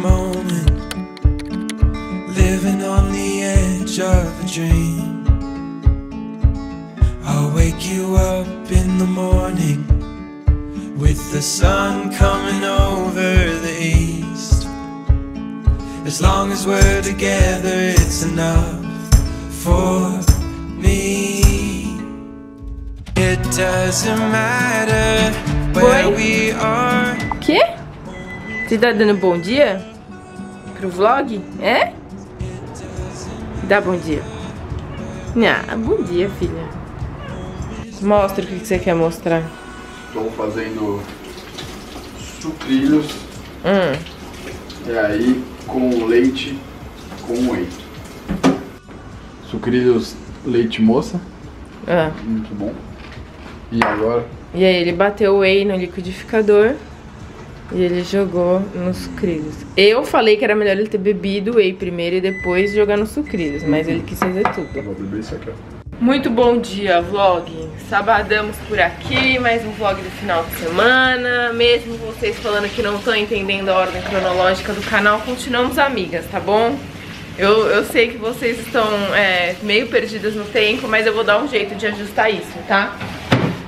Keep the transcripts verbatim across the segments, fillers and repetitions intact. moment, living on the edge of a dream. I'll wake you up in the morning with the sun coming over the east. As long as we're together, it's enough for me. It doesn't matter where we are. Que? Você tá dando bom dia pro vlog? É? Dá bom dia. Ah, bom dia, filha. Mostra o que você quer mostrar. Estou fazendo sucrilhos. Hum. E aí com leite com whey. Sucrilhos leite moça. Ah. Muito bom. E agora? E aí ele bateu o whey no liquidificador e ele jogou nos sucrilhos. Eu falei que era melhor ele ter bebido o whey primeiro e depois jogar nos sucrilhos, mas ele quis fazer tudo. Eu vou beber isso aqui, ó. Muito bom dia, vlog. Sabadamos por aqui, mais um vlog do final de semana. Mesmo vocês falando que não estão entendendo a ordem cronológica do canal, continuamos amigas, tá bom? Eu, eu sei que vocês estão é, meio perdidas no tempo, mas eu vou dar um jeito de ajustar isso, tá?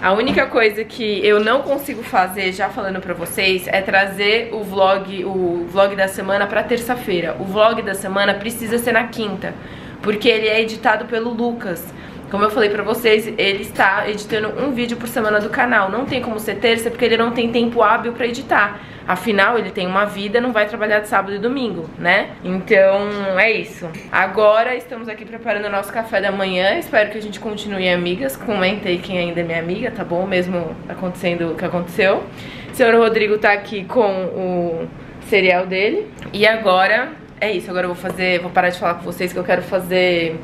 A única coisa que eu não consigo fazer, já falando pra vocês, é trazer o vlog, o vlog da semana pra terça-feira. O vlog da semana precisa ser na quinta, porque ele é editado pelo Lucas. Como eu falei pra vocês, ele está editando um vídeo por semana do canal. Não tem como ser terça porque ele não tem tempo hábil pra editar. Afinal, ele tem uma vida, não vai trabalhar de sábado e domingo, né? Então, é isso. Agora estamos aqui preparando o nosso café da manhã. Espero que a gente continue amigas. Comenta aí quem ainda é minha amiga, tá bom? Mesmo acontecendo o que aconteceu. O senhor Rodrigo tá aqui com o cereal dele. E agora, é isso. Agora eu vou fazer... Vou parar de falar com vocês que eu quero fazer...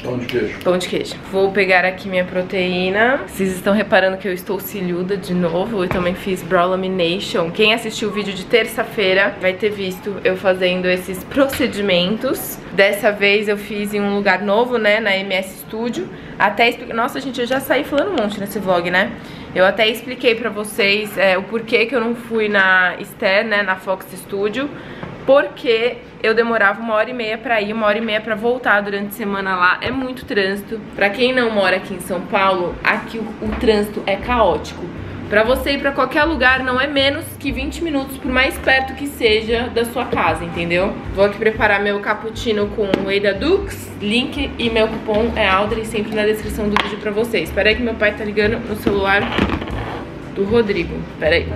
Pão de queijo. Pão de queijo. Vou pegar aqui minha proteína. Vocês estão reparando que eu estou ciliuda de novo. Eu também fiz brow lamination. Quem assistiu o vídeo de terça-feira vai ter visto eu fazendo esses procedimentos. Dessa vez eu fiz em um lugar novo, né? Na M S Studio. Até expliquei... Nossa, gente, eu já saí falando um monte nesse vlog, né? Eu até expliquei pra vocês é, o porquê que eu não fui na Esther, né? Na Fox Studio. Porque... eu demorava uma hora e meia pra ir, uma hora e meia pra voltar durante a semana lá. É muito trânsito. Pra quem não mora aqui em São Paulo, aqui o, o trânsito é caótico. Pra você ir pra qualquer lugar não é menos que vinte minutos, por mais perto que seja da sua casa, entendeu? Vou aqui preparar meu cappuccino com o whey da Dux. Link e meu cupom é Aldrin, sempre na descrição do vídeo pra vocês. Pera aí que meu pai tá ligando no celular do Rodrigo. Pera aí.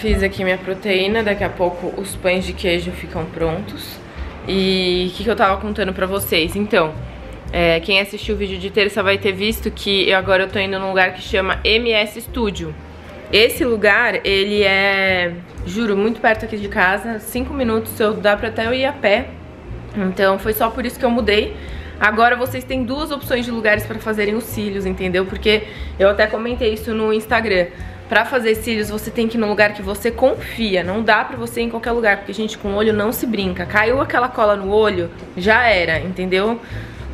Fiz aqui minha proteína, daqui a pouco os pães de queijo ficam prontos. E o que, que eu tava contando pra vocês? Então, é, quem assistiu o vídeo de terça vai ter visto que agora eu tô indo num lugar que chama M S Studio. Esse lugar, ele é, juro, muito perto aqui de casa. cinco minutos, eu dá pra até eu ir a pé. Então foi só por isso que eu mudei. Agora vocês têm duas opções de lugares pra fazerem os cílios, entendeu? Porque eu até comentei isso no Instagram. Pra fazer cílios, você tem que ir num lugar que você confia. Não dá pra você ir em qualquer lugar, porque, gente, com o olho não se brinca. Caiu aquela cola no olho, já era, entendeu?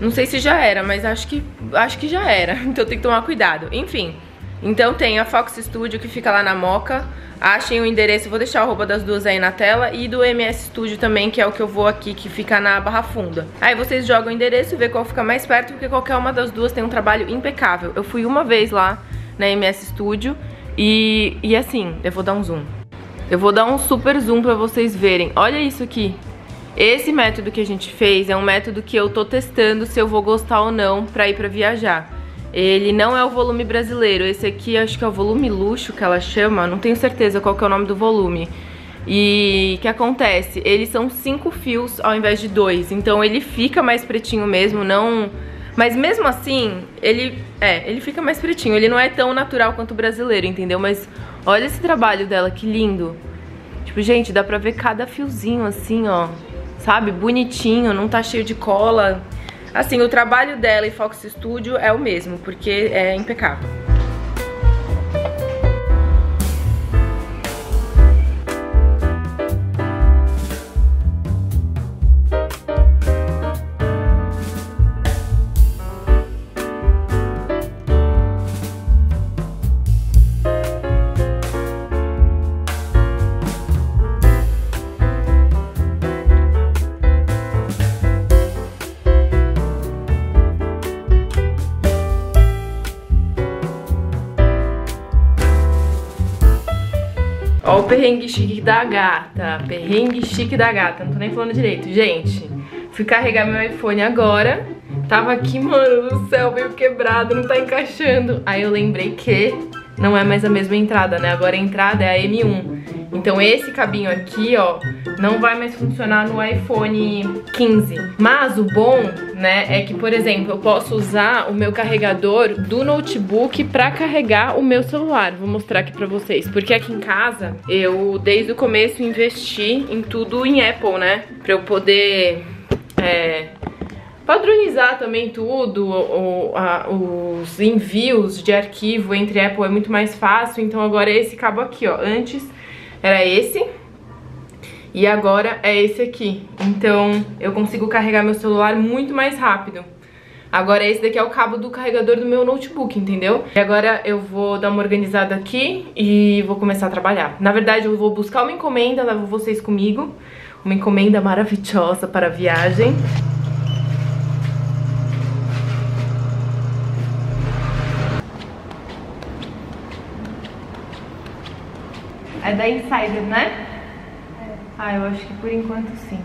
Não sei se já era, mas acho que, acho que já era. Então tem que tomar cuidado. Enfim, então tem a Fox Studio, que fica lá na Mooca. Achem o endereço, vou deixar o arroba das duas aí na tela. E do M S Studio também, que é o que eu vou aqui, que fica na Barra Funda. Aí vocês jogam o endereço e vê qual fica mais perto, porque qualquer uma das duas tem um trabalho impecável. Eu fui uma vez lá na M S Studio. E, e assim, eu vou dar um zoom. Eu vou dar um super zoom pra vocês verem. Olha isso aqui. Esse método que a gente fez é um método que eu tô testando se eu vou gostar ou não pra ir pra viajar. Ele não é o volume brasileiro. Esse aqui acho que é o volume luxo que ela chama. Não tenho certeza qual que é o nome do volume. E o que acontece? Eles são cinco fios ao invés de dois, então ele fica mais pretinho mesmo, não... Mas mesmo assim, ele, é, ele fica mais pretinho, ele não é tão natural quanto o brasileiro, entendeu? Mas olha esse trabalho dela, que lindo! Tipo, gente, dá pra ver cada fiozinho assim, ó, sabe? Bonitinho, não tá cheio de cola. Assim, o trabalho dela e Fox Studio é o mesmo, porque é impecável. Ó o perrengue chique da gata, perrengue chique da gata, não tô nem falando direito. Gente, fui carregar meu iPhone agora, tava aqui, mano, do céu, meio quebrado, não tá encaixando. Aí eu lembrei que não é mais a mesma entrada, né, agora a entrada é a M um. Então esse cabinho aqui, ó, não vai mais funcionar no iPhone quinze. Mas o bom, né, é que, por exemplo, eu posso usar o meu carregador do notebook pra carregar o meu celular. Vou mostrar aqui pra vocês. Porque aqui em casa, eu desde o começo investi em tudo em Apple, né? Pra eu poder... É... padronizar também tudo, o, a, os envios de arquivo entre Apple é muito mais fácil. Então agora é esse cabo aqui, ó. Antes era esse e agora é esse aqui. Então eu consigo carregar meu celular muito mais rápido. Agora esse daqui é o cabo do carregador do meu notebook, entendeu? E agora eu vou dar uma organizada aqui e vou começar a trabalhar. Na verdade eu vou buscar uma encomenda, levo vocês comigo. Uma encomenda maravilhosa para a viagem. É da Insider, né? É. Ah, eu acho que por enquanto sim.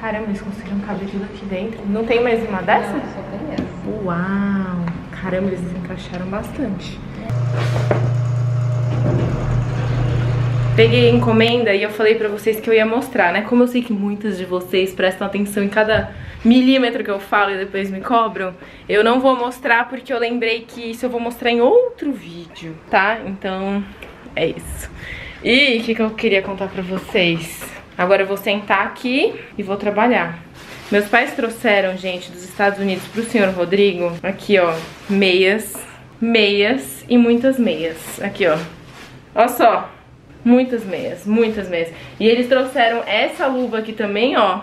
Caramba, eles conseguiram caber tudo aqui dentro. Não tem mais uma dessa? Não, só tem essa. Uau! Caramba, eles encaixaram bastante. Peguei a encomenda e eu falei pra vocês que eu ia mostrar, né? Como eu sei que muitos de vocês prestam atenção em cada milímetro que eu falo e depois me cobram, eu não vou mostrar porque eu lembrei que isso eu vou mostrar em outro vídeo, tá? Então... é isso. E o que, que eu queria contar pra vocês? Agora eu vou sentar aqui e vou trabalhar. Meus pais trouxeram, gente, dos Estados Unidos pro senhor Rodrigo, aqui, ó, meias, meias e muitas meias. Aqui, ó. Olha só. Muitas meias, muitas meias. E eles trouxeram essa luva aqui também, ó,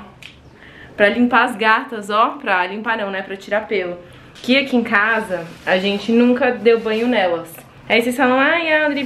pra limpar as gatas, ó. Pra limpar não, né? Pra tirar pelo. Que aqui em casa, a gente nunca deu banho nelas. Aí vocês falam, ai, Andri,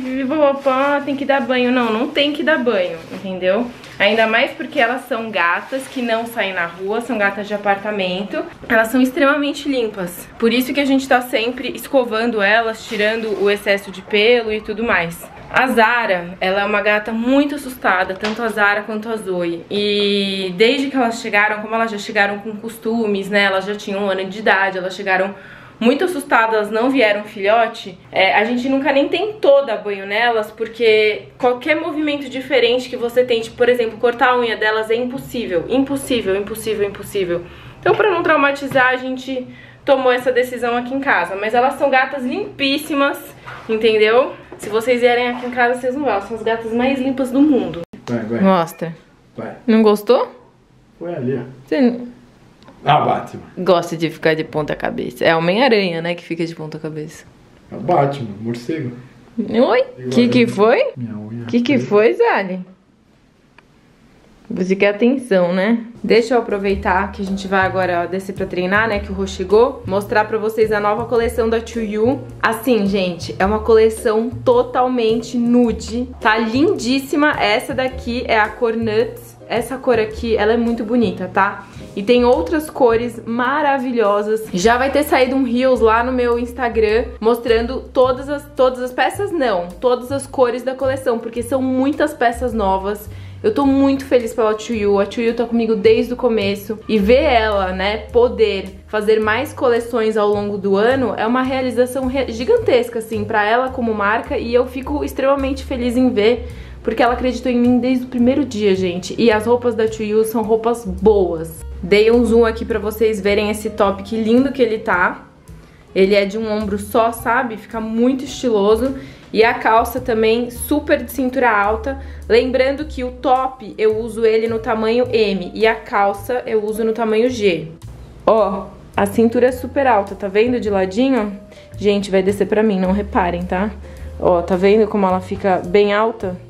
tem que dar banho. Não, não tem que dar banho, entendeu? Ainda mais porque elas são gatas que não saem na rua, são gatas de apartamento. Elas são extremamente limpas. Por isso que a gente tá sempre escovando elas, tirando o excesso de pelo e tudo mais. A Zara, ela é uma gata muito assustada, tanto a Zara quanto a Zoe. E desde que elas chegaram, como elas já chegaram com costumes, né? Elas já tinham um ano de idade, elas chegaram... muito assustadas, não vieram filhote, é, a gente nunca nem tentou dar banho nelas, porque qualquer movimento diferente que você tente, por exemplo, cortar a unha delas é impossível, impossível, impossível, impossível. Então, pra não traumatizar, a gente tomou essa decisão aqui em casa. Mas elas são gatas limpíssimas, entendeu? Se vocês vierem aqui em casa, vocês não vão. São as gatas mais limpas do mundo. Vai, vai. Mostra. Vai. Não gostou? Foi ali, ó. Você... ah, Batman. Gosta de ficar de ponta cabeça. É Homem-Aranha, né, que fica de ponta cabeça. É o Batman, morcego. Oi? Que que foi? Minha unha. Que que foi, Zali? Você quer atenção, né? Deixa eu aproveitar que a gente vai agora descer pra treinar, né, que o Rô chegou. Mostrar pra vocês a nova coleção da two U. Assim, gente, é uma coleção totalmente nude. Tá lindíssima. Essa daqui é a cor Nuts. Essa cor aqui, ela é muito bonita, tá? E tem outras cores maravilhosas. Já vai ter saído um Reels lá no meu Instagram mostrando todas as, todas as peças, não, todas as cores da coleção, porque são muitas peças novas. Eu tô muito feliz pela two U, a two U tá comigo desde o começo. E ver ela, né, poder fazer mais coleções ao longo do ano é uma realização gigantesca, assim, pra ela como marca. E eu fico extremamente feliz em ver... porque ela acreditou em mim desde o primeiro dia, gente. E as roupas da two U são roupas boas. Dei um zoom aqui pra vocês verem esse top, que lindo que ele tá. Ele é de um ombro só, sabe? Fica muito estiloso. E a calça também, super de cintura alta. Lembrando que o top eu uso ele no tamanho M e a calça eu uso no tamanho G. Ó, a cintura é super alta, tá vendo de ladinho? Gente, vai descer pra mim, não reparem, tá? Ó, tá vendo como ela fica bem alta?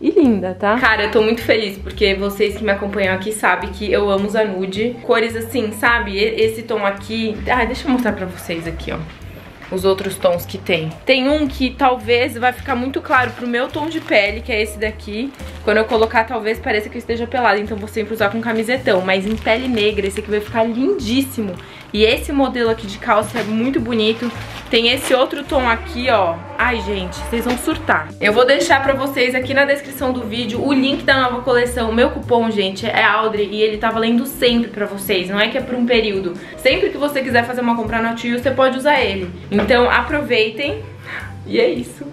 E linda, tá? Cara, eu tô muito feliz, porque vocês que me acompanham aqui sabem que eu amo usar nude. Cores assim, sabe? Esse tom aqui... Ah, deixa eu mostrar pra vocês aqui, ó. Os outros tons que tem. Tem um que talvez vai ficar muito claro pro meu tom de pele, que é esse daqui. Quando eu colocar, talvez pareça que eu esteja pelada, então vou sempre usar com camisetão. Mas em pele negra, esse aqui vai ficar lindíssimo. E esse modelo aqui de calça é muito bonito. Tem esse outro tom aqui, ó. Ai, gente, vocês vão surtar. Eu vou deixar pra vocês aqui na descrição do vídeo o link da nova coleção. O meu cupom, gente, é Audrey e ele tá valendo sempre pra vocês. Não é que é por um período. Sempre que você quiser fazer uma compra na two U, você pode usar ele. Então aproveitem. E é isso.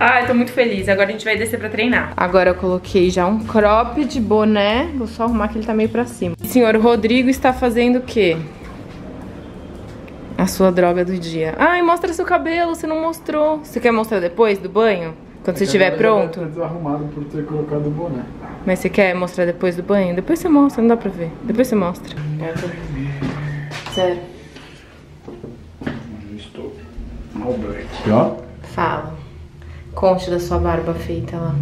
Ai, tô muito feliz. Agora a gente vai descer pra treinar. Agora eu coloquei já um crop de boné. Vou só arrumar que ele tá meio pra cima. O senhor Rodrigo está fazendo o quê? A sua droga do dia. Ai, mostra seu cabelo, você não mostrou. Você quer mostrar depois do banho? Quando você estiver pronto? Eu tô desarrumado por ter colocado o boné. Mas você quer mostrar depois do banho? Depois você mostra, não dá pra ver. Depois você mostra. Sério. Não estou. Ó. Fala. Conte da sua barba feita lá.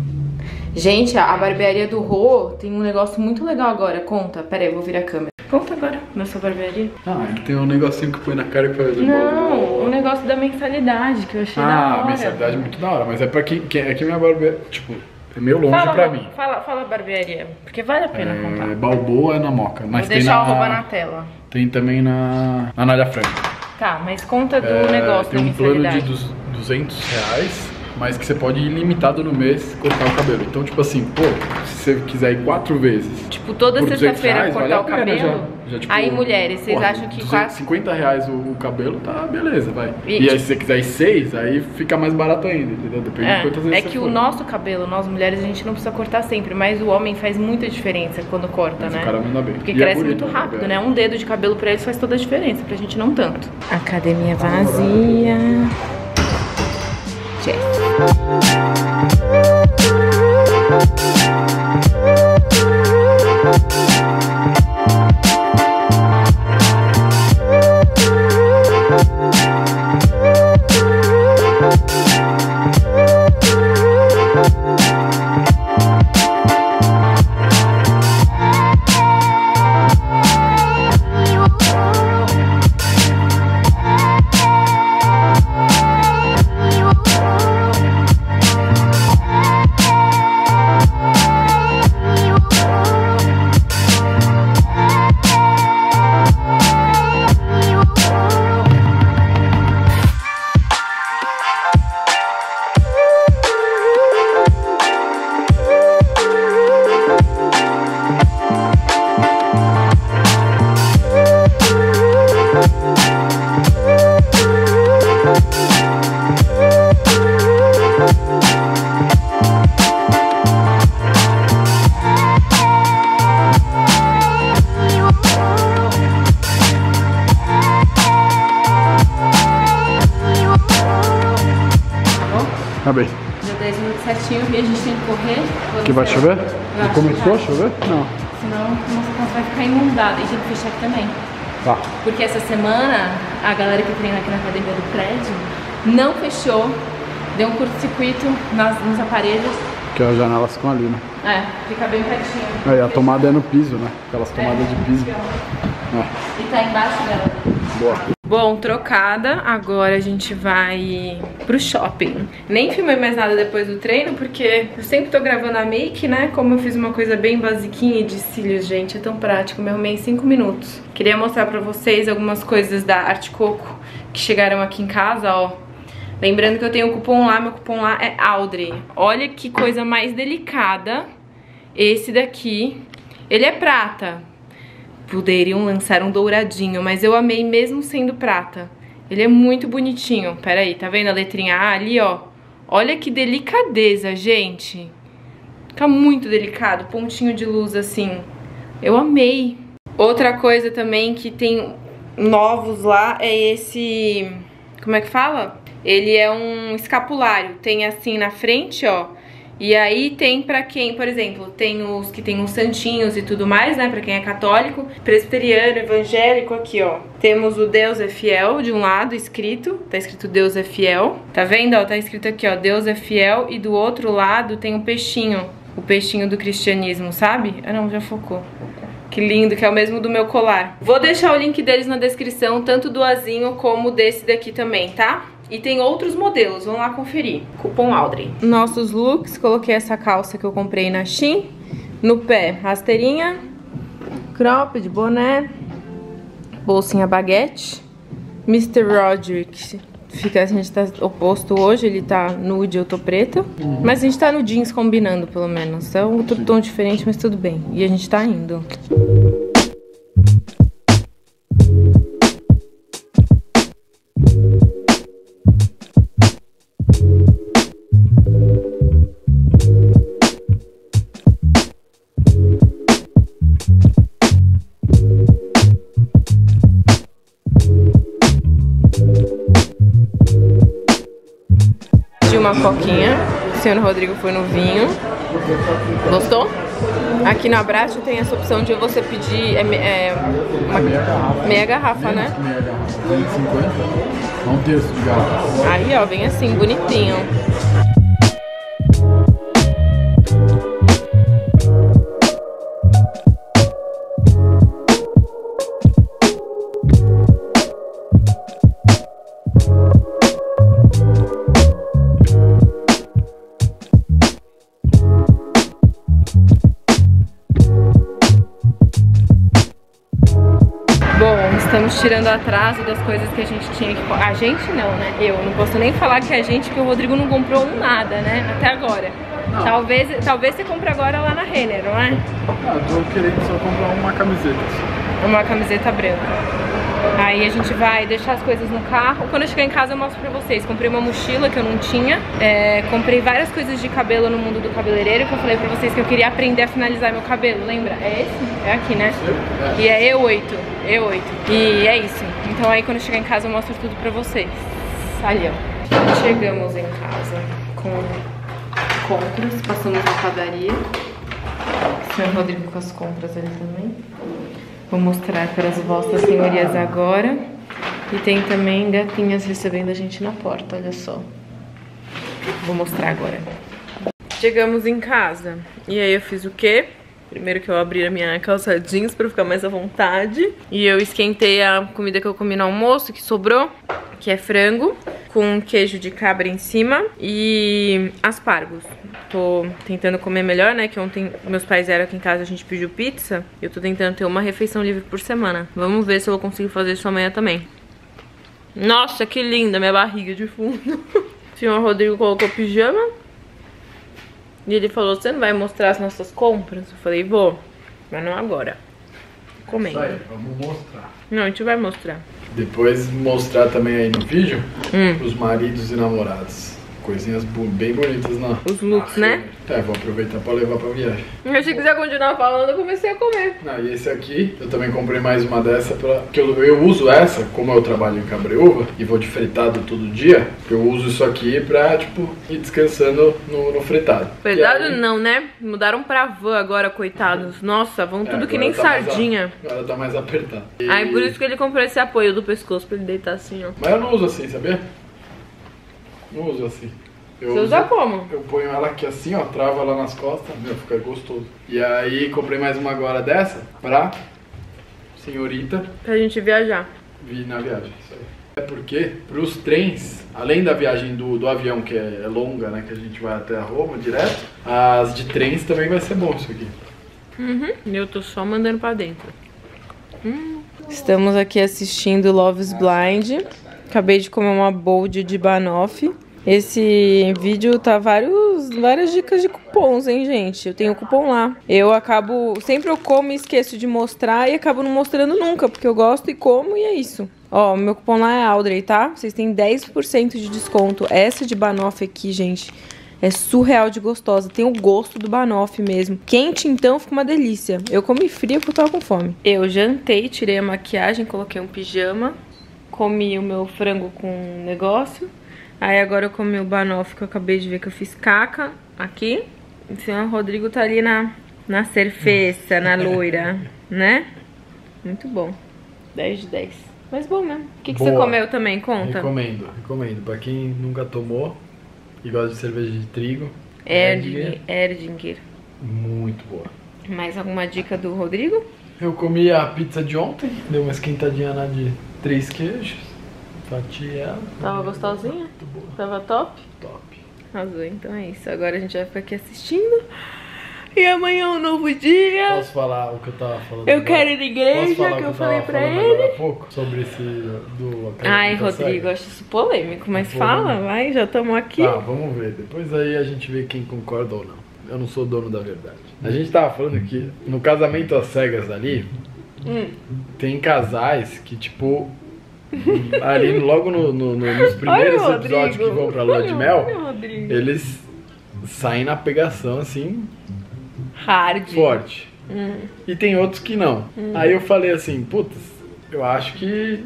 Gente, a barbearia do Rô tem um negócio muito legal agora. Conta. Pera aí, eu vou virar a câmera. Conta agora, nessa barbearia. Ah, tem um negocinho que põe na cara e faz... Não, o negócio da mensalidade, que eu achei ah, da hora. Ah, mensalidade é muito da hora, mas é pra quem... É que minha barbearia, tipo, é meio longe fala, pra mim. Fala, fala barbearia, porque vale a pena é, contar. Balboa é na Mooca, mas vou tem na... Vou deixar o roupa na tela. Tem também na, na Anália Franco. Tá, mas conta do é, negócio da mensalidade. Tem um plano de duzentos reais, mas que você pode ir limitado no mês cortar o cabelo. Então, tipo assim, pô, se você quiser ir quatro vezes... Tipo, toda sexta-feira cortar vale o cabelo? Já, já, tipo, aí, mulheres, vocês acham que... cinquenta reais o, o cabelo, tá, beleza, vai. E, e aí, tipo, se você quiser ir seis, aí fica mais barato ainda, entendeu? Depende é, de quantas vezes É que for. O nosso cabelo, nós mulheres, a gente não precisa cortar sempre, mas o homem faz muita diferença quando corta, mas né? o cara manda bem. Porque e cresce é bonito, muito rápido, né? Um dedo de cabelo pra eles faz toda a diferença, pra gente não tanto. Academia vazia... Check. E a gente tem que correr. Porque vai chover? Já começou a chover? Não. Senão a nossa casa vai ficar inundada e tem que fechar aqui também. Tá. Porque essa semana a galera que treina aqui na academia do prédio não fechou, deu um curto-circuito nos aparelhos. Porque as janelas ficam ali, né? É, fica bem pertinho. É, e a tomada é no piso, né? Aquelas tomadas é, de piso. É. E tá embaixo dela. Boa. Bom, trocada, agora a gente vai pro shopping. Nem filmei mais nada depois do treino, porque eu sempre tô gravando a make, né? Como eu fiz uma coisa bem basiquinha de cílios, gente, é tão prático, me arrumei em cinco minutos. Queria mostrar pra vocês algumas coisas da Artcoco que chegaram aqui em casa, ó. Lembrando que eu tenho um cupom lá, meu cupom lá é Audrey. Olha que coisa mais delicada esse daqui. Ele é prata. Poderiam lançar um douradinho, mas eu amei mesmo sendo prata. Ele é muito bonitinho. Pera aí, tá vendo a letrinha A ali, ó? Olha que delicadeza, gente. Fica muito delicado, pontinho de luz assim. Eu amei. Outra coisa também que tem novos lá é esse... Como é que fala? Ele é um escapulário. Tem assim na frente, ó. E aí tem pra quem, por exemplo, tem os que tem os santinhos e tudo mais, né? Pra quem é católico, presbiteriano, evangélico, aqui, ó. Temos o Deus é fiel de um lado, escrito. Tá escrito Deus é fiel. Tá vendo, ó? Tá escrito aqui, ó. Deus é fiel. E do outro lado tem o peixinho. O peixinho do cristianismo, sabe? Ah, não, já focou. Que lindo, que é o mesmo do meu colar. Vou deixar o link deles na descrição, tanto do azinho como desse daqui também, tá? E tem outros modelos, vamos lá conferir. Cupom Audrey. Nossos looks, coloquei essa calça que eu comprei na Shein. No pé, rasteirinha, cropped, boné, bolsinha baguete. mister Roderick, fica, a gente tá oposto hoje, ele tá nude, eu tô preta. Mas a gente tá no jeans combinando, pelo menos. É um tom diferente, mas tudo bem. E a gente tá indo. Uma coquinha, o senhor Rodrigo foi no vinho. Gostou? Aqui no Abraço tem essa opção de você pedir é, é, uma meia garrafa, meia garrafa menos, né? Meia garrafa, duzentos e cinquenta, não um terço de garrafa. Aí ó, vem assim, bonitinho. Estamos tirando atraso das coisas que a gente tinha que... A gente não, né? Eu não posso nem falar que a gente, que o Rodrigo não comprou nada, né? Até agora. Não. Talvez, talvez você compre agora lá na Renner, não é? Ah, eu tô querendo só comprar uma camiseta. Uma camiseta branca. Aí a gente vai deixar as coisas no carro. Quando eu chegar em casa eu mostro pra vocês. Comprei uma mochila que eu não tinha. É, comprei várias coisas de cabelo no mundo do cabeleireiro, que eu falei pra vocês que eu queria aprender a finalizar meu cabelo, lembra? É esse? É aqui, né? E é E oito. E é isso. Então aí quando eu chegar em casa eu mostro tudo pra vocês. Ali, ó. Chegamos em casa com compras. Passamos na padaria. O senhor Rodrigo com as compras ali também. Vou mostrar para as vossas senhorias agora. E tem também gatinhas recebendo a gente na porta, olha só. Vou mostrar agora. Chegamos em casa. E aí eu fiz o quê? Primeiro que eu abri a minha calça jeans para ficar mais à vontade. E eu esquentei a comida que eu comi no almoço, que sobrou, que é frango com queijo de cabra em cima e aspargos. Tô tentando comer melhor, né? Que ontem meus pais eram aqui em casa, a gente pediu pizza. Eu tô tentando ter uma refeição livre por semana. Vamos ver se eu vou conseguir fazer isso amanhã também. Nossa, que linda minha barriga de fundo. O senhor Rodrigo colocou pijama. E ele falou, você não vai mostrar as nossas compras? Eu falei, vou. Mas não agora. Comendo. Isso aí, vamos mostrar. Não, a gente vai mostrar. Depois mostrar também aí no vídeo hum. os maridos e namorados. Coisinhas bem bonitas na... Os looks, na né? É, vou aproveitar pra levar pra viagem. Eu achei que você ia continuar falando, eu comecei a comer. Não, e esse aqui, eu também comprei mais uma dessa pra... que eu, eu uso essa, como eu trabalho em Cabreúva e vou de fritado todo dia, eu uso isso aqui pra, tipo, ir descansando no, no fritado. Fritado aí... não, né? Mudaram pra van agora, coitados. Nossa, vão tudo é, que nem tá sardinha. A... Agora tá mais apertado. E... Aí por isso que ele comprou esse apoio do pescoço pra ele deitar assim, ó. Mas eu não uso assim, sabia? Não uso assim. Eu Você usa uso, como? Eu ponho ela aqui assim, ó, trava ela nas costas, meu, fica gostoso. E aí comprei mais uma agora dessa pra senhorita. Pra gente viajar. Vi na viagem, isso aí. É porque pros trens, além da viagem do, do avião, que é, é longa, né, que a gente vai até a Roma direto, as de trens também vai ser bom isso aqui. Uhum, eu tô só mandando pra dentro. Hum. Estamos aqui assistindo Love is Blind. Acabei de comer uma bold de Banoffee. Esse vídeo tá vários, várias dicas de cupons, hein, gente? Eu tenho cupom lá. Eu acabo... Sempre eu como e esqueço de mostrar e acabo não mostrando nunca, porque eu gosto e como e é isso. Ó, meu cupom lá é Audrey, tá? Vocês têm dez por cento de desconto. Essa de Banoffee aqui, gente, É surreal de gostosa. Tem o gosto do Banoffee mesmo. Quente, então, fica uma delícia. Eu comi fria porque eu tava com fome. Eu jantei, tirei a maquiagem, coloquei um pijama. Comi o meu frango com negócio. Aí agora eu comi o Banoffee, que eu acabei de ver que eu fiz caca aqui. O senhor Rodrigo tá ali na, na cerveja, na loira, né? Muito bom. dez de dez. Mas bom mesmo. O que, que você comeu também? Conta. Recomendo, recomendo. Pra quem nunca tomou e gosta de cerveja de trigo. Erdinger. Erdinger. Muito boa. Mais alguma dica do Rodrigo? Eu comi a pizza de ontem. Deu uma esquentadinha lá de três queijos. Fatiada. Tava gostosinha? Muito boa. Tava top? Top. Arrasou. Então é isso. Agora a gente vai ficar aqui assistindo. E amanhã é um novo dia. Posso falar o que eu tava falando? Eu agora? quero ir na igreja, que eu, que eu falei pra ele. Há pouco, sobre esse do... Ai, Rodrigo, acho isso polêmico, mas é polêmico. Fala, vai, já estamos aqui. Tá, vamos ver. Depois aí a gente vê quem concorda ou não. Eu não sou dono da verdade. A gente tava falando que no Casamento às Cegas ali, hum. tem casais que, tipo... ali logo no, no, no, nos primeiros Olha, episódios Rodrigo. que vão pra lua de mel, Olha, eles saem na pegação, assim... Hard. Forte. Hum. E tem outros que não. Hum. Aí eu falei assim, putz, eu acho que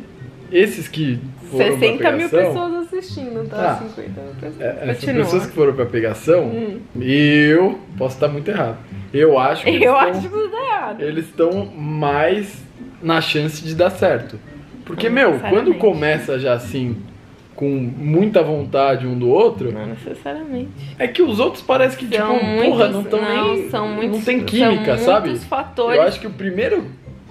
esses que foram sessenta pra pegação... sessenta mil pessoas assistindo, tá? Ah, cinquenta mil pessoas. É, essas pessoas que foram pra pegação, hum. eu posso estar muito errado. Eu acho que eu eles acho tão, que tá errado. Eles estão mais na chance de dar certo. Porque, hum, meu, quando começa já assim... com muita vontade um do outro... Não necessariamente. É que os outros parece que, são tipo, muitos, porra, não estão nem... São muitos, não tem química, são sabe? Fatores. Eu acho que o primeiro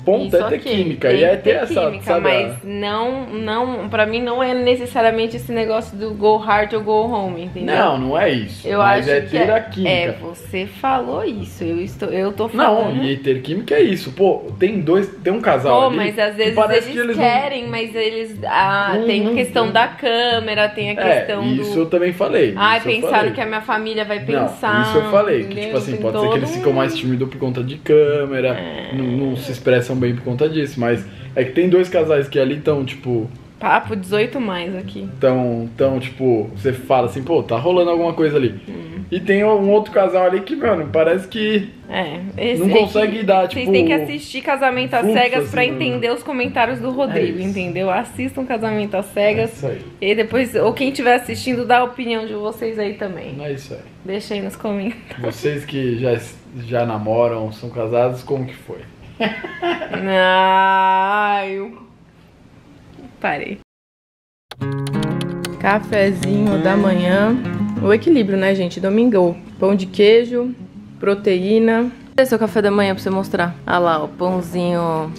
ponto Isso é ter aqui, química. E é ter, ter essa, química, sabe? Mas não, não... Pra mim não é necessariamente esse negócio do go hard ou go home, entendeu? Não, não é isso. Eu mas acho é ter que a química. É, você falou isso. Eu, estou, eu tô falando... Não, e ter química é isso. Pô, tem dois... Tem um casal Pô, ali... Pô, mas às vezes eles, que eles querem, não... mas eles... Ah, hum, tem questão hum. da câmera, tem a questão é, isso do... isso eu também falei. Ai, pensaram falei. que a minha família vai pensar... Não, isso eu falei. Que, tipo assim, pode ser que eles mundo. ficam mais tímidos por conta de câmera, é... não, não se expressam bem por conta disso, mas é que tem dois casais que ali estão, tipo... Papo dezoito mais aqui. Então, tão, tipo, você fala assim, pô, tá rolando alguma coisa ali. Hum. E tem um outro casal ali que, mano, parece que é, esse não consegue é que, dar, tipo... Vocês têm que assistir Casamento às Cegas assim, pra entender os comentários do Rodrigo, é entendeu? Assistam Casamento às Cegas. É e depois, ou quem estiver assistindo, dá a opinião de vocês aí também. É isso aí. Deixa aí nos comentários. Vocês que já, já namoram, são casados, como que foi? Não, eu parei. Cafezinho da manhã. O equilíbrio, né, gente? Domingão. Pão de queijo, proteína. Esse é o café da manhã pra você mostrar. Ah lá, o pãozinho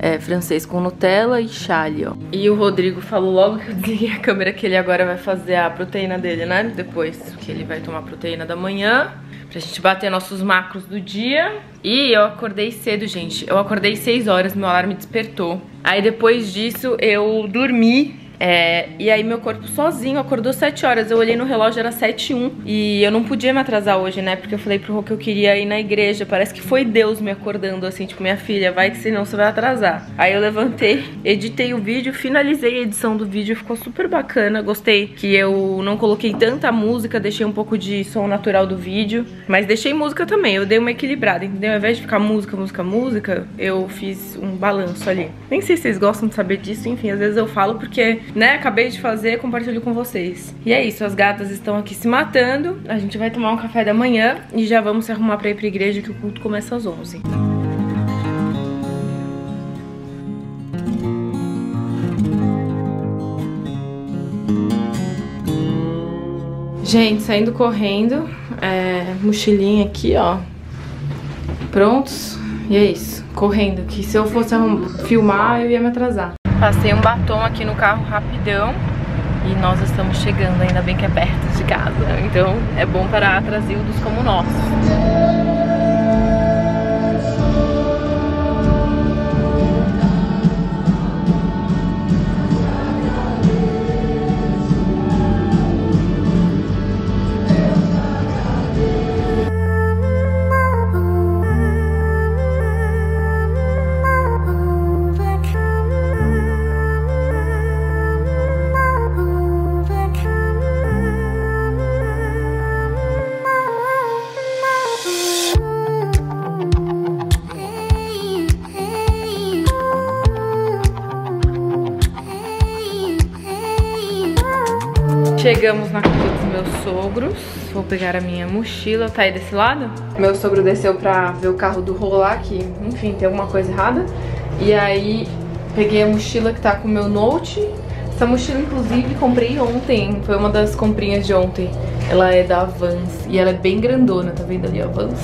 é, francês com Nutella e chale, ó. E o Rodrigo falou logo que eu desliguei a câmera que ele agora vai fazer a proteína dele, né? Depois que ele vai tomar a proteína da manhã. Pra gente bater nossos macros do dia. E eu acordei cedo, gente. Eu acordei seis horas, meu alarme despertou. Aí depois disso eu dormi. É, e aí meu corpo sozinho acordou sete horas. Eu olhei no relógio, era sete e um. E eu não podia me atrasar hoje, né? Porque eu falei pro Rô que eu queria ir na igreja. Parece que foi Deus me acordando, assim. Tipo, minha filha, vai que senão você vai atrasar. Aí eu levantei, editei o vídeo, finalizei a edição do vídeo. Ficou super bacana, gostei. Que eu não coloquei tanta música, deixei um pouco de som natural do vídeo. Mas deixei música também, eu dei uma equilibrada, entendeu? Ao invés de ficar música, música, música, eu fiz um balanço ali. Nem sei se vocês gostam de saber disso. Enfim, às vezes eu falo porque... né, acabei de fazer, compartilho com vocês. E é isso, as gatas estão aqui se matando. A gente vai tomar um café da manhã e já vamos se arrumar pra ir pra igreja, que o culto começa às onze. Gente, saindo correndo, é, mochilinha aqui, ó. Prontos? E é isso, correndo, que se eu fosse filmar, eu ia me atrasar. Passei um batom aqui no carro rapidão e nós estamos chegando, ainda bem que é perto de casa, então é bom para atrasildos como nós. Chegamos na casa dos meus sogros. Vou pegar a minha mochila. Tá aí desse lado? Meu sogro desceu pra ver o carro do Rô lá, que, enfim, tem alguma coisa errada. E aí peguei a mochila que tá com o meu note. Essa mochila, inclusive, comprei ontem. Foi uma das comprinhas de ontem. Ela é da Vans. E ela é bem grandona, tá vendo ali, ó, Vans?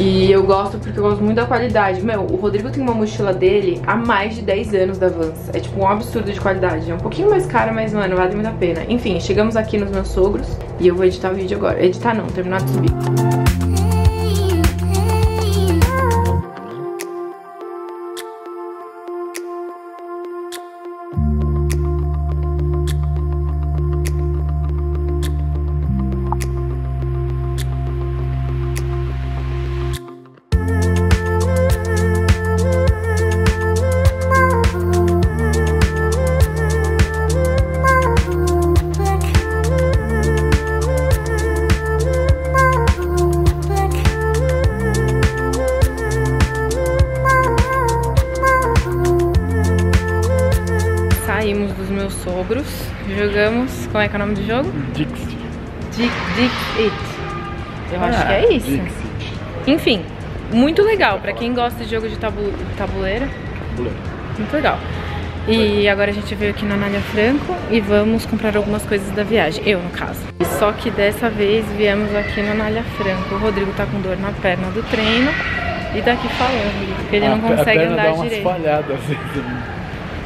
E eu gosto porque eu gosto muito da qualidade. Meu, o Rodrigo tem uma mochila dele há mais de dez anos da Vans. É tipo um absurdo de qualidade. É um pouquinho mais cara, mas, mano, vale muito a pena. Enfim, chegamos aqui nos meus sogros e eu vou editar o vídeo agora. Editar não, terminar de subir. Saímos dos meus sogros, jogamos, como é que é o nome do jogo? Dixit. Dixit. Eu ah, acho que é isso. Dixit. Enfim, muito legal, pra quem gosta de jogo de tabu... tabuleira. Tabuleiro. Muito legal. E agora a gente veio aqui na Anália Franco e vamos comprar algumas coisas da viagem, eu no caso. Só que dessa vez viemos aqui na Anália Franco. O Rodrigo tá com dor na perna do treino e tá aqui falando, porque ele a não consegue andar dá umas direito. Falhadas,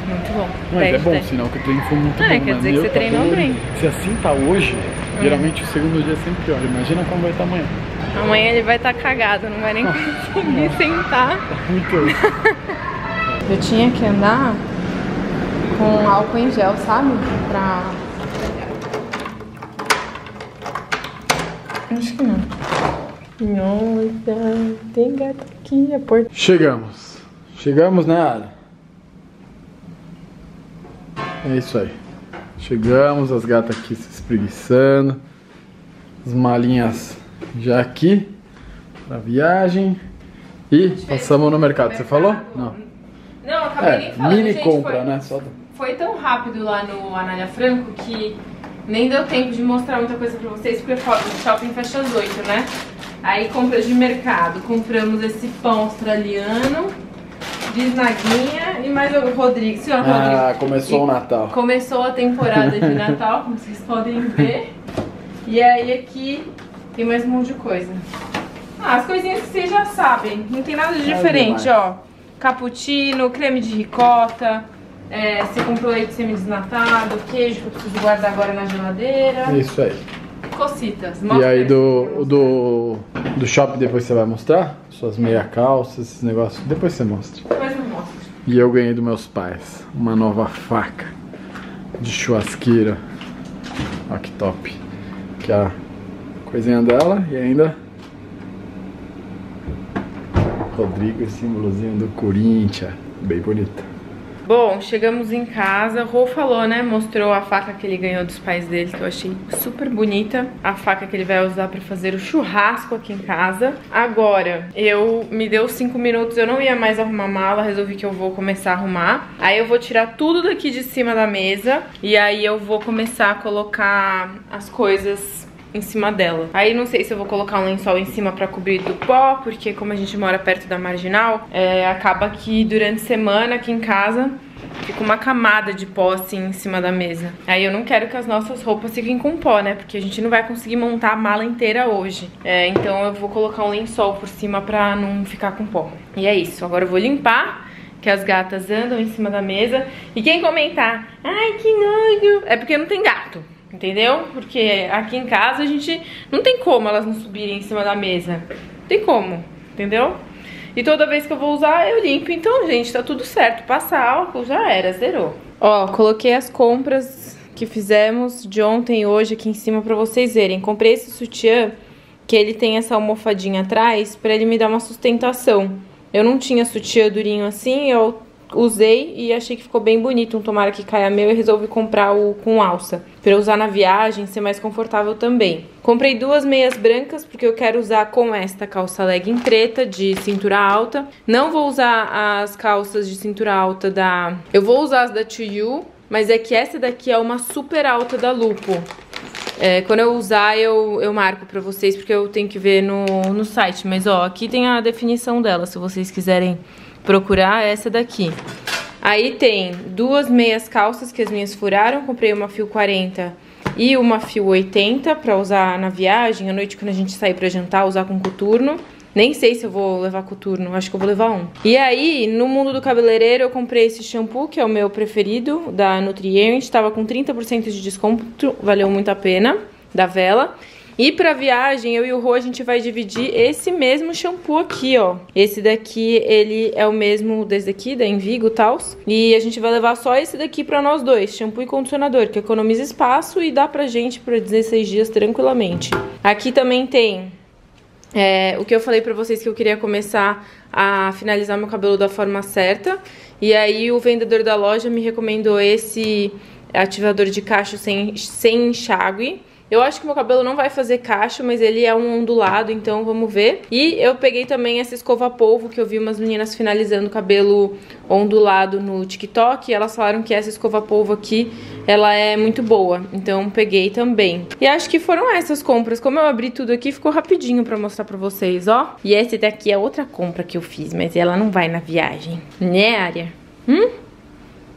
muito bom. Mas dez, é bom, dez. Sinal que o treino foi muito ah, bom. É, quer dizer que você tá treinou bem. bem. Se assim tá hoje, hum. geralmente o segundo dia é sempre pior. Imagina como vai estar amanhã. Amanhã ele vai estar cagado, não vai nem conseguir sentar. Muito Eu tinha que andar com álcool em gel, sabe? Pra... Acho que não. Nossa, tem gato aqui a porta. Chegamos. Chegamos na área. É isso aí. Chegamos, as gatas aqui se espreguiçando. As malinhas já aqui pra viagem. E passamos no mercado. mercado. Você falou? Não. Não, eu acabei é, nem falando. Mini gente, compra, foi, né? Só... Foi tão rápido lá no Anália Franco que nem deu tempo de mostrar muita coisa pra vocês, porque o shopping fecha às oito, né? Aí compras de mercado. Compramos esse pão australiano. Desnaguinha e mais o Rodrigo. Senhora ah, Rodrigo. Começou e o Natal. Começou a temporada de Natal, como vocês podem ver. E aí aqui tem mais um monte de coisa. Ah, as coisinhas que vocês já sabem. Não tem nada de é diferente, demais. Ó. Cappuccino, creme de ricota. É, você comprou leite semi-desnatado, queijo que eu preciso guardar agora na geladeira. Isso aí. Cocitas. E aí do, do, do shopping depois você vai mostrar? Suas meia calças, esses negócios. Depois você mostra. Depois eu mostro. E eu ganhei dos meus pais uma nova faca de churrasqueira. Ó que top. Que é a coisinha dela e ainda... Rodrigo, símbolozinho do Corinthians. Bem bonita. Bom, chegamos em casa, o Rô falou, né, mostrou a faca que ele ganhou dos pais dele, que eu achei super bonita. A faca que ele vai usar pra fazer o churrasco aqui em casa. Agora, eu me deu cinco minutos, eu não ia mais arrumar mala, resolvi que eu vou começar a arrumar. Aí eu vou tirar tudo daqui de cima da mesa e aí eu vou começar a colocar as coisas em cima dela. Aí não sei se eu vou colocar um lençol em cima pra cobrir do pó, porque como a gente mora perto da Marginal, é, acaba que durante a semana aqui em casa fica uma camada de pó assim em cima da mesa. Aí eu não quero que as nossas roupas fiquem com pó, né? Porque a gente não vai conseguir montar a mala inteira hoje. É, então eu vou colocar um lençol por cima pra não ficar com pó. E é isso, agora eu vou limpar, que as gatas andam em cima da mesa. E quem comentar, ai que nojo, é porque não tem gato. Entendeu? Porque aqui em casa a gente não tem como elas não subirem em cima da mesa. Não tem como, entendeu? E toda vez que eu vou usar, eu limpo. Então, gente, tá tudo certo. Passar álcool, já era, zerou. Ó, coloquei as compras que fizemos de ontem e hoje aqui em cima pra vocês verem. Comprei esse sutiã, que ele tem essa almofadinha atrás, pra ele me dar uma sustentação. Eu não tinha sutiã durinho assim, eu usei e achei que ficou bem bonito, um tomara que caia meu, e resolvi comprar o com alça, pra usar na viagem, ser mais confortável também. Comprei duas meias brancas, porque eu quero usar com esta calça legging preta, de cintura alta. Não vou usar as calças de cintura alta da... Eu vou usar as da two U, Mas é que essa daqui é uma super alta da Lupo. É, quando eu usar, eu, eu marco pra vocês, porque eu tenho que ver no, no site. Mas, ó, aqui tem a definição dela, se vocês quiserem procurar, é essa daqui. Aí tem duas meias calças que as minhas furaram. Comprei uma fio quarenta e uma fio oitenta pra usar na viagem, à noite quando a gente sair pra jantar, usar com coturno. Nem sei se eu vou levar coturno, acho que eu vou levar um. E aí, no mundo do cabeleireiro, eu comprei esse shampoo, que é o meu preferido, da Nutrient. Tava com trinta por cento de desconto, valeu muito a pena, da Vela. E pra viagem, eu e o Rô, a gente vai dividir esse mesmo shampoo aqui, ó. Esse daqui, ele é o mesmo desse daqui, da Invigo e tal. E a gente vai levar só esse daqui pra nós dois, shampoo e condicionador, que economiza espaço e dá pra gente por dezesseis dias tranquilamente. Aqui também tem... É, o que eu falei pra vocês que eu queria começar a finalizar meu cabelo da forma certa. E aí o vendedor da loja me recomendou esse ativador de cacho sem, sem enxágue. Eu acho que meu cabelo não vai fazer cacho, mas ele é um ondulado, então vamos ver. E eu peguei também essa escova a polvo, que eu vi umas meninas finalizando o cabelo ondulado no TikTok. E elas falaram que essa escova a polvo aqui, ela é muito boa. Então peguei também. E acho que foram essas compras. Como eu abri tudo aqui, ficou rapidinho pra mostrar pra vocês, ó. E essa daqui é outra compra que eu fiz, mas ela não vai na viagem. Né, Aria? Hum?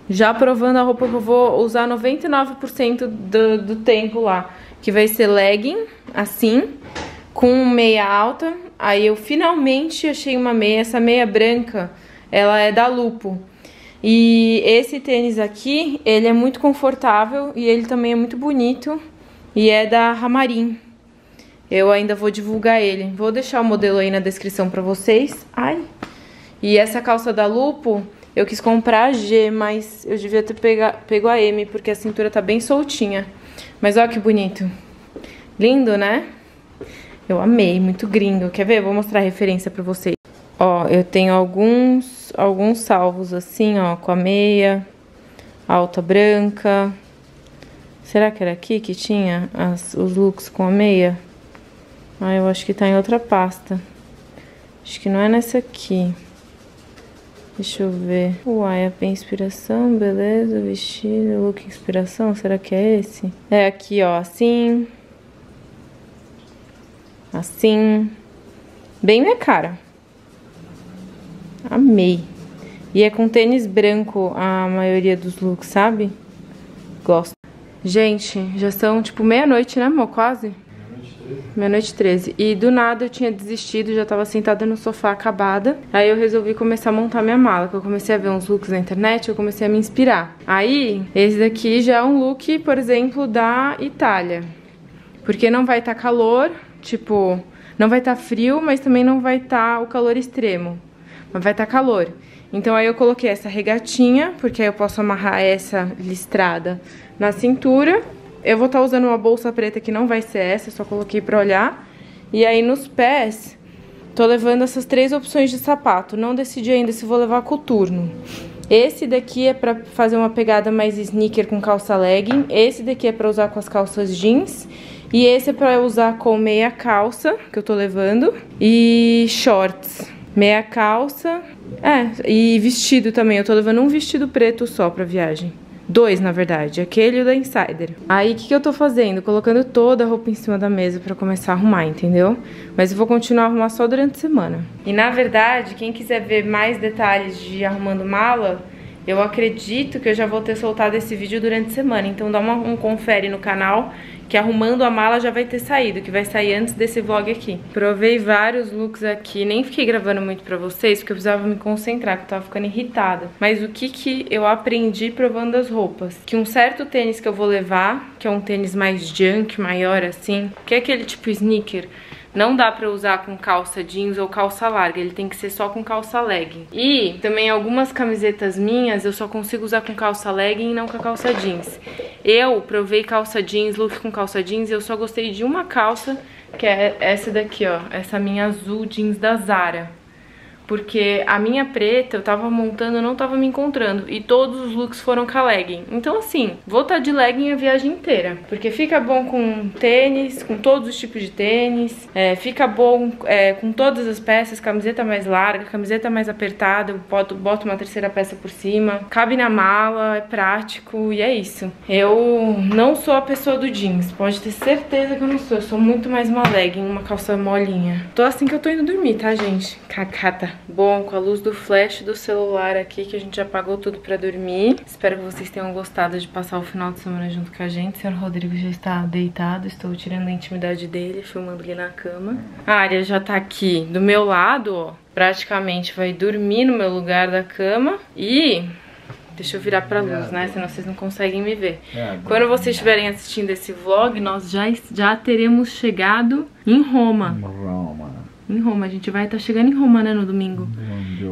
Já provando a roupa, eu vou usar noventa e nove por cento do, do tempo lá. Que vai ser legging, assim, com meia alta. Aí eu finalmente achei uma meia, essa meia branca, ela é da Lupo. E esse tênis aqui, ele é muito confortável e ele também é muito bonito. E é da Ramarim. Eu ainda vou divulgar ele. Vou deixar o modelo aí na descrição pra vocês. Ai! E essa calça da Lupo... Eu quis comprar a G, mas eu devia ter pega, pego a M, porque a cintura tá bem soltinha. Mas olha que bonito. Lindo, né? Eu amei, muito gringo. Quer ver? Eu vou mostrar a referência pra vocês. Ó, eu tenho alguns, alguns salvos assim, ó, com a meia, alta branca. Será que era aqui que tinha as, os looks com a meia? Ah, eu acho que tá em outra pasta. Acho que não é nessa aqui. Deixa eu ver. Uai, é bem inspiração, beleza, vestido, look inspiração, será que é esse? É aqui, ó, assim. Assim. Bem minha cara. Amei. E é com tênis branco a maioria dos looks, sabe? Gosto. Gente, já são tipo meia-noite, né, amor? Quase? meia-noite e treze. E do nada eu tinha desistido, já tava sentada no sofá acabada. Aí eu resolvi começar a montar minha mala, que eu comecei a ver uns looks na internet, eu comecei a me inspirar. Aí, esse daqui já é um look, por exemplo, da Itália. Porque não vai tá calor, tipo, não vai tá frio, mas também não vai tá o calor extremo. Mas vai tá calor. Então aí eu coloquei essa regatinha, porque aí eu posso amarrar essa listrada na cintura. Eu vou estar usando uma bolsa preta que não vai ser essa, só coloquei pra olhar. E aí nos pés, tô levando essas três opções de sapato. Não decidi ainda se vou levar coturno. Esse daqui é pra fazer uma pegada mais sneaker com calça legging. Esse daqui é pra usar com as calças jeans. E esse é pra usar com meia calça, que eu tô levando. E shorts. Meia calça. É, e vestido também. Eu tô levando um vestido preto só pra viagem. Dois, na verdade, aquele e o da Insider. Aí, o que, que eu tô fazendo? Colocando toda a roupa em cima da mesa pra começar a arrumar, entendeu? Mas eu vou continuar a arrumar só durante a semana. E, na verdade, quem quiser ver mais detalhes de arrumando mala, eu acredito que eu já vou ter soltado esse vídeo durante a semana. Então dá uma, um confere no canal, que arrumando a mala já vai ter saído, que vai sair antes desse vlog aqui. Provei vários looks aqui, nem fiquei gravando muito pra vocês, porque eu precisava me concentrar, que eu tava ficando irritada. Mas o que que eu aprendi provando as roupas? Que um certo tênis que eu vou levar, que é um tênis mais junk, maior assim, que é aquele tipo sneaker... Não dá pra usar com calça jeans ou calça larga, ele tem que ser só com calça legging. E também algumas camisetas minhas eu só consigo usar com calça legging e não com a calça jeans. Eu provei calça jeans, look com calça jeans, e eu só gostei de uma calça, que é essa daqui, ó. Essa minha azul jeans da Zara. Porque a minha preta eu tava montando, eu não tava me encontrando. E todos os looks foram com a legging. Então assim, vou estar de legging a viagem inteira. Porque fica bom com tênis, com todos os tipos de tênis. É, fica bom é, com todas as peças, camiseta mais larga, camiseta mais apertada. Eu boto, boto uma terceira peça por cima. Cabe na mala, é prático e é isso. Eu não sou a pessoa do jeans. Pode ter certeza que eu não sou. Eu sou muito mais uma legging, uma calça molinha. Tô assim que eu tô indo dormir, tá, gente? Cacata. Bom, com a luz do flash do celular aqui, que a gente apagou tudo pra dormir. Espero que vocês tenham gostado de passar o final de semana junto com a gente. O senhor Rodrigo já está deitado, estou tirando a intimidade dele, filmando ele na cama. A Ária já tá aqui do meu lado, ó. Praticamente vai dormir no meu lugar da cama. E... deixa eu virar pra luz, né? Senão vocês não conseguem me ver. Quando vocês estiverem assistindo esse vlog, nós já, já teremos chegado em Roma. Roma. Em Roma, a gente vai estar chegando em Roma, né, no domingo.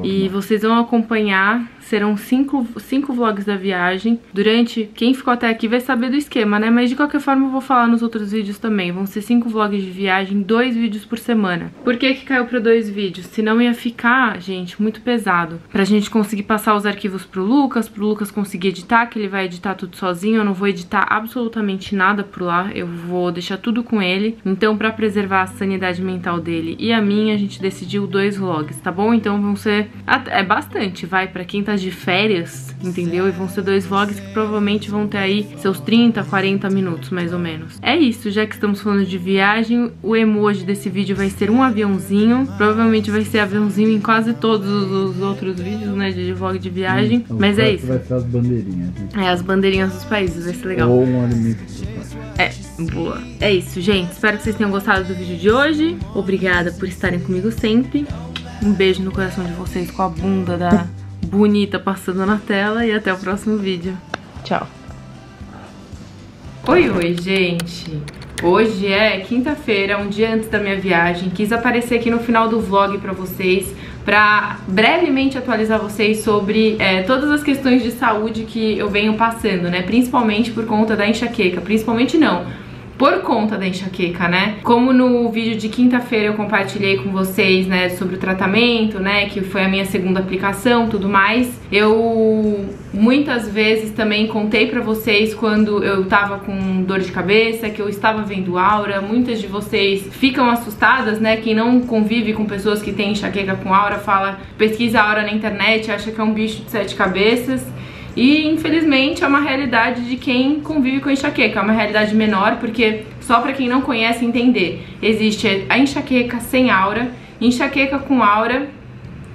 E vocês vão acompanhar, serão cinco, cinco vlogs da viagem. Durante, quem ficou até aqui vai saber do esquema, né? Mas de qualquer forma eu vou falar nos outros vídeos também. Vão ser cinco vlogs de viagem, dois vídeos por semana. Por que que caiu pra dois vídeos? Senão ia ficar, gente, muito pesado. Pra gente conseguir passar os arquivos pro Lucas, pro Lucas conseguir editar, que ele vai editar tudo sozinho. Eu não vou editar absolutamente nada por lá, eu vou deixar tudo com ele. Então, pra preservar a sanidade mental dele e a minha, a gente decidiu dois vlogs, tá bom? Então vão ser... é bastante, vai, pra quem tá de férias, entendeu? E vão ser dois vlogs que provavelmente vão ter aí seus trinta, quarenta minutos, mais ou menos. É isso, já que estamos falando de viagem, o emoji desse vídeo vai ser um aviãozinho. Provavelmente vai ser aviãozinho em quase todos os outros vídeos, né, de vlog de viagem. Mas é isso. Vai ser as bandeirinhas. É, as bandeirinhas dos países, vai ser legal. Ou um alimento. É, boa. É isso, gente. Espero que vocês tenham gostado do vídeo de hoje. Obrigada por estarem comigo sempre. Um beijo no coração de vocês com a bunda da bonita passando na tela. E até o próximo vídeo. Tchau. Oi, oi, gente. Hoje é quinta-feira, um dia antes da minha viagem. Quis aparecer aqui no final do vlog pra vocês, pra brevemente atualizar vocês sobre é, todas as questões de saúde que eu venho passando, né? Principalmente por conta da enxaqueca. Principalmente não, por conta da enxaqueca, né? Como no vídeo de quinta-feira eu compartilhei com vocês, né, sobre o tratamento, né, que foi a minha segunda aplicação, tudo mais. Eu muitas vezes também contei pra vocês quando eu tava com dor de cabeça, que eu estava vendo aura. Muitas de vocês ficam assustadas, né? Quem não convive com pessoas que têm enxaqueca com aura fala, pesquisa aura na internet, acha que é um bicho de sete cabeças. E infelizmente é uma realidade de quem convive com enxaqueca, é uma realidade menor, porque só pra quem não conhece entender, existe a enxaqueca sem aura, enxaqueca com aura,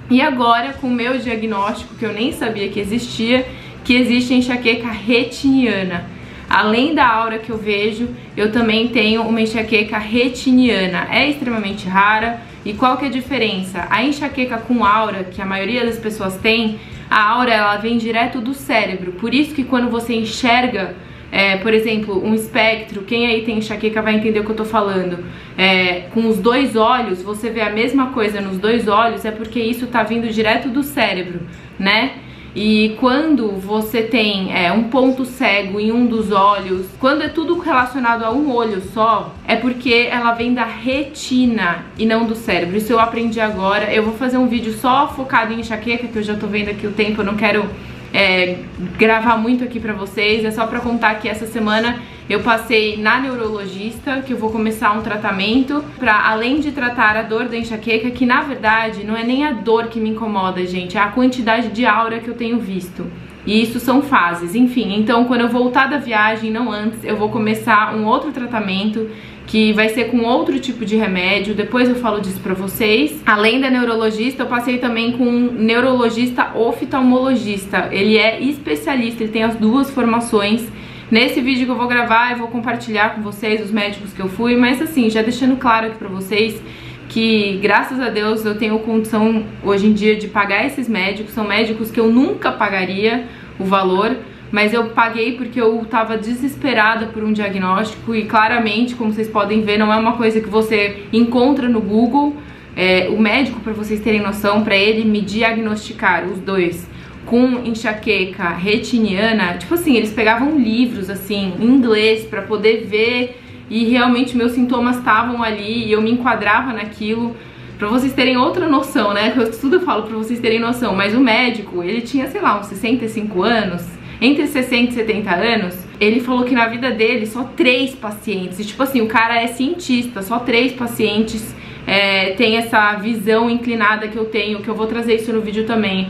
e agora com o meu diagnóstico, que eu nem sabia que existia, que existe a enxaqueca retiniana. Além da aura que eu vejo, eu também tenho uma enxaqueca retiniana, é extremamente rara. E qual que é a diferença? A enxaqueca com aura, que a maioria das pessoas tem, a aura ela vem direto do cérebro, por isso que quando você enxerga, é, por exemplo, um espectro, quem aí tem enxaqueca vai entender o que eu tô falando, é, com os dois olhos, você vê a mesma coisa nos dois olhos, é porque isso tá vindo direto do cérebro, né? E quando você tem é, um ponto cego em um dos olhos, quando é tudo relacionado a um olho só, é porque ela vem da retina e não do cérebro. Isso eu aprendi agora. Eu vou fazer um vídeo só focado em enxaqueca, que eu já tô vendo aqui o tempo, eu não quero é, gravar muito aqui pra vocês. É só pra contar que essa semana eu passei na neurologista, que eu vou começar um tratamento pra, além de tratar a dor da enxaqueca, que na verdade não é nem a dor que me incomoda, gente, é a quantidade de aura que eu tenho visto. E isso são fases, enfim. Então quando eu voltar da viagem, não antes, eu vou começar um outro tratamento, que vai ser com outro tipo de remédio, depois eu falo disso pra vocês. Além da neurologista, eu passei também com um neurologista oftalmologista. Ele é especialista, ele tem as duas formações. Nesse vídeo que eu vou gravar, eu vou compartilhar com vocês os médicos que eu fui, mas assim, já deixando claro aqui pra vocês que, graças a Deus, eu tenho condição hoje em dia de pagar esses médicos. São médicos que eu nunca pagaria o valor, mas eu paguei porque eu tava desesperada por um diagnóstico e claramente, como vocês podem ver, não é uma coisa que você encontra no Google. É, o médico, pra vocês terem noção, pra ele me diagnosticar, os dois, com enxaqueca retiniana, tipo assim, eles pegavam livros, assim, em inglês pra poder ver e realmente meus sintomas estavam ali e eu me enquadrava naquilo. Pra vocês terem outra noção, né? Que eu tudo falo pra vocês terem noção. Mas o médico, ele tinha, sei lá, uns sessenta e cinco anos. Entre sessenta e setenta anos. Ele falou que na vida dele só três pacientes, e, tipo assim, o cara é cientista, só três pacientes é, tem essa visão inclinada que eu tenho, que eu vou trazer isso no vídeo também.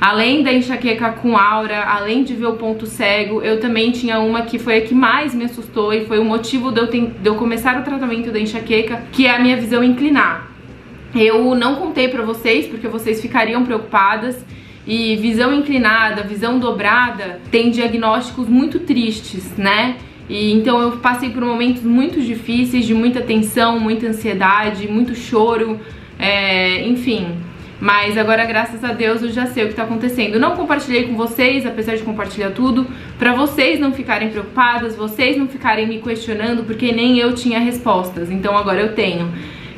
Além da enxaqueca com aura, além de ver o ponto cego, eu também tinha uma que foi a que mais me assustou e foi o motivo de eu, ter, de eu começar o tratamento da enxaqueca, que é a minha visão inclinar. Eu não contei pra vocês, porque vocês ficariam preocupadas. E visão inclinada, visão dobrada, tem diagnósticos muito tristes, né? E então eu passei por momentos muito difíceis, de muita tensão, muita ansiedade, muito choro, é, enfim. Mas agora, graças a Deus, eu já sei o que tá acontecendo. Não compartilhei com vocês, apesar de compartilhar tudo, pra vocês não ficarem preocupadas, vocês não ficarem me questionando, porque nem eu tinha respostas, então agora eu tenho.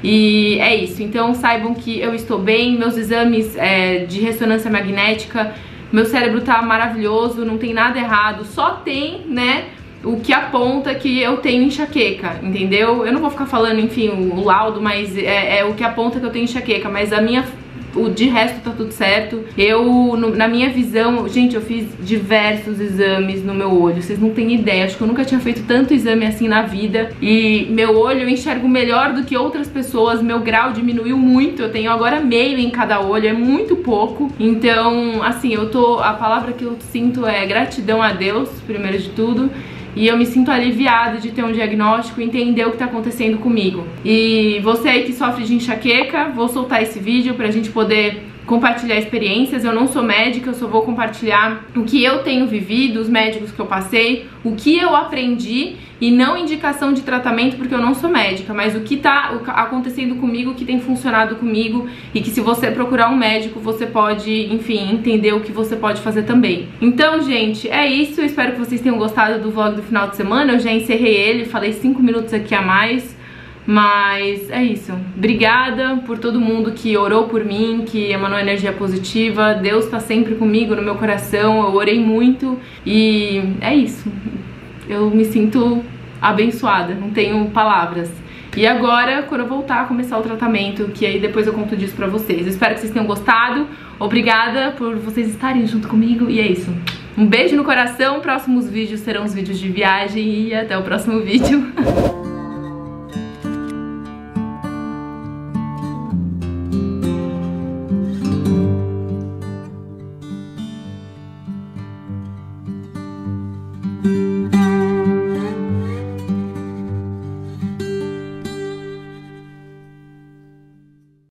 E é isso, então saibam que eu estou bem, meus exames é, de ressonância magnética, meu cérebro tá maravilhoso, não tem nada errado, só tem, né, o que aponta que eu tenho enxaqueca, entendeu? Eu não vou ficar falando, enfim, o, o laudo, mas é, é o que aponta que eu tenho enxaqueca, mas a minha... O de resto tá tudo certo. Eu, no, na minha visão, gente, eu fiz diversos exames no meu olho. Vocês não têm ideia, acho que eu nunca tinha feito tanto exame assim na vida. E meu olho eu enxergo melhor do que outras pessoas. Meu grau diminuiu muito, eu tenho agora meio em cada olho, é muito pouco. Então, assim, eu tô... A palavra que eu sinto é gratidão a Deus, primeiro de tudo. E eu me sinto aliviada de ter um diagnóstico e entender o que tá acontecendo comigo. E você aí que sofre de enxaqueca, vou soltar esse vídeo pra gente poder compartilhar experiências. Eu não sou médica, eu só vou compartilhar o que eu tenho vivido, os médicos que eu passei, o que eu aprendi e não indicação de tratamento, porque eu não sou médica, mas o que tá acontecendo comigo, o que tem funcionado comigo e que se você procurar um médico, você pode, enfim, entender o que você pode fazer também. Então, gente, é isso. Eu espero que vocês tenham gostado do vlog do final de semana. Eu já encerrei ele, falei cinco minutos aqui a mais. Mas é isso, obrigada por todo mundo que orou por mim, que emanou energia positiva. Deus tá sempre comigo no meu coração, eu orei muito e é isso. Eu me sinto abençoada, não tenho palavras. E agora, quando eu voltar a começar o tratamento, que aí depois eu conto disso pra vocês. Eu espero que vocês tenham gostado, obrigada por vocês estarem junto comigo e é isso. Um beijo no coração, próximos vídeos serão os vídeos de viagem e até o próximo vídeo.